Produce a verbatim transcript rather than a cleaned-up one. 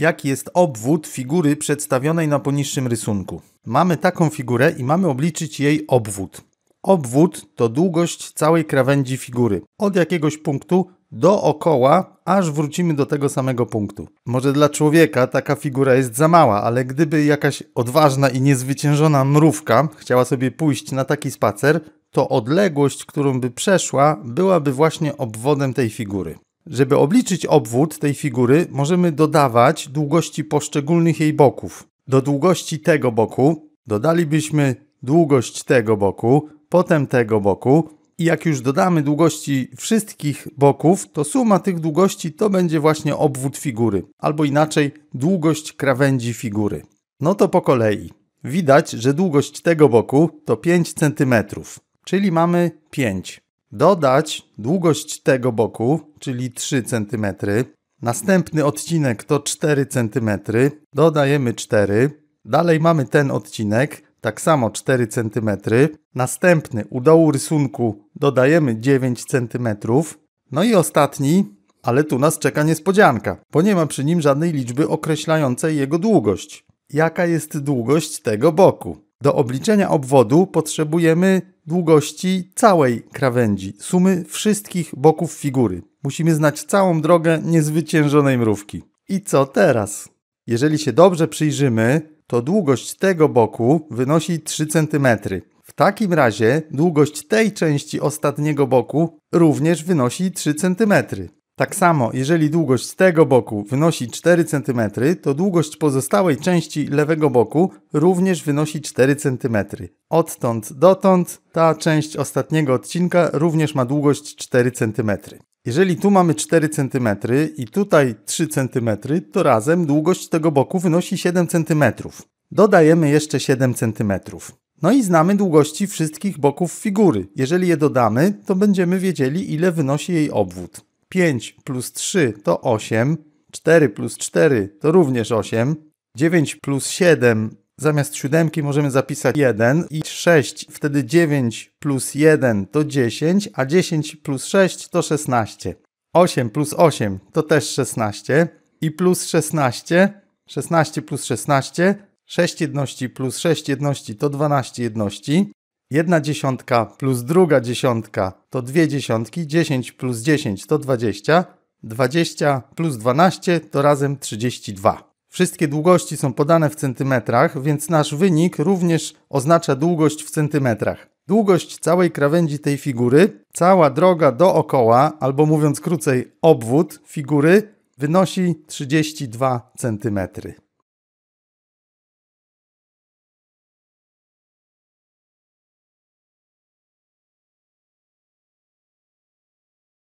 jaki jest obwód figury przedstawionej na poniższym rysunku. Mamy taką figurę i mamy obliczyć jej obwód. Obwód to długość całej krawędzi figury. Od jakiegoś punktu dookoła, aż wrócimy do tego samego punktu. Może dla człowieka taka figura jest za mała, ale gdyby jakaś odważna i niezwyciężona mrówka chciała sobie pójść na taki spacer, to odległość, którą by przeszła, byłaby właśnie obwodem tej figury. Żeby obliczyć obwód tej figury, możemy dodawać długości poszczególnych jej boków. Do długości tego boku dodalibyśmy długość tego boku, potem tego boku i jak już dodamy długości wszystkich boków, to suma tych długości to będzie właśnie obwód figury, albo inaczej długość krawędzi figury. No to po kolei. Widać, że długość tego boku to pięć centymetrów, czyli mamy pięć. Dodać długość tego boku, czyli trzy centymetry. Następny odcinek to cztery centymetry, dodajemy cztery. Dalej mamy ten odcinek, tak samo cztery centymetry. Następny u dołu rysunku dodajemy dziewięć centymetrów. No i ostatni, ale tu nas czeka niespodzianka, bo nie ma przy nim żadnej liczby określającej jego długość. Jaka jest długość tego boku? Do obliczenia obwodu potrzebujemy długości całej krawędzi, sumy wszystkich boków figury. Musimy znać całą drogę niezwyciężonej mrówki. I co teraz? Jeżeli się dobrze przyjrzymy, to długość tego boku wynosi trzy centymetry. W takim razie długość tej części ostatniego boku również wynosi trzy centymetry. Tak samo, jeżeli długość tego boku wynosi cztery centymetry, to długość pozostałej części lewego boku również wynosi cztery centymetry. Odtąd dotąd ta część ostatniego odcinka również ma długość cztery centymetry. Jeżeli tu mamy cztery centymetry i tutaj trzy centymetry, to razem długość tego boku wynosi siedem centymetrów. Dodajemy jeszcze siedem centymetrów. No i znamy długości wszystkich boków figury. Jeżeli je dodamy, to będziemy wiedzieli, ile wynosi jej obwód. pięć plus trzy to osiem, cztery plus cztery to również osiem, dziewięć plus siedem, zamiast siódemki możemy zapisać jeden i sześć, wtedy dziewięć plus jeden to dziesięć, a dziesięć plus sześć to szesnaście. osiem plus osiem to też szesnaście i plus szesnaście, szesnaście plus szesnaście, sześć jedności plus sześć jedności to dwanaście jedności. Jedna dziesiątka plus druga dziesiątka to dwie dziesiątki, dziesięć plus dziesięć to dwadzieścia, dwadzieścia plus dwanaście to razem trzydzieści dwa. Wszystkie długości są podane w centymetrach, więc nasz wynik również oznacza długość w centymetrach. Długość całej krawędzi tej figury, cała droga dookoła, albo mówiąc krócej obwód figury, wynosi trzydzieści dwa centymetry.